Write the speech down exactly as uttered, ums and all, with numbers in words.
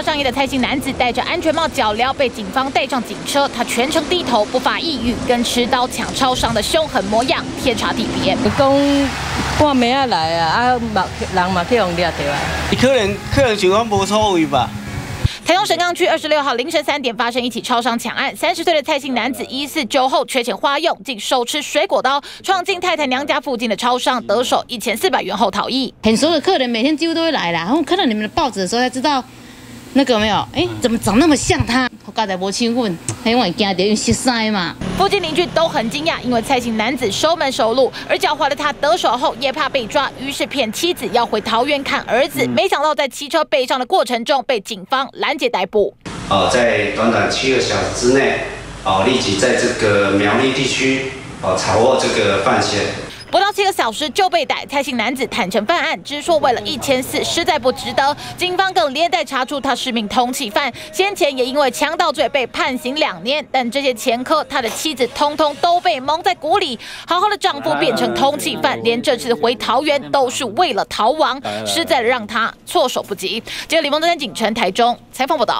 着上衣的蔡姓男子戴着安全帽、脚镣被警方带上警车，他全程低头，不发一语，跟持刀抢超商的凶狠模样天差地别。讲半暝啊来啊，啊人嘛去用掠到啊。伊可能可能想讲无所谓吧。 台中神冈区二十六号凌晨三点发生一起超商抢案，三十岁的蔡姓男子疑似酒后缺钱花用，竟手持水果刀闯进太太娘家附近的超商，得手一千四百元后逃逸。很熟的客人每天几乎都会来啦，然后看到你们的报纸的时候才知道，那个有没有？哎、欸，怎么长那么像他？我刚才没亲问，因为惊到用血塞嘛。附近邻居都很惊讶，因为蔡姓男子熟门熟路，而狡猾的他得手后也怕被抓，于是骗妻子要回桃园看儿子，没想到在骑车背上的过程中被警方拦。 逮捕。呃，在短短七个小时之内，哦，立即在这个苗栗地区，哦，查获这个犯嫌。不到七个小时就被逮，蔡姓男子坦承犯案，只说为了一千四，实在不值得。警方更连带查出他是名通缉犯，先前也因为强盗罪被判刑两年，但这些前科，他的妻子通通都被蒙在鼓里。好好的丈夫变成通缉犯，连这次回桃园都是为了逃亡，实在让他措手不及。记者李梦珍、景城台中采访报道。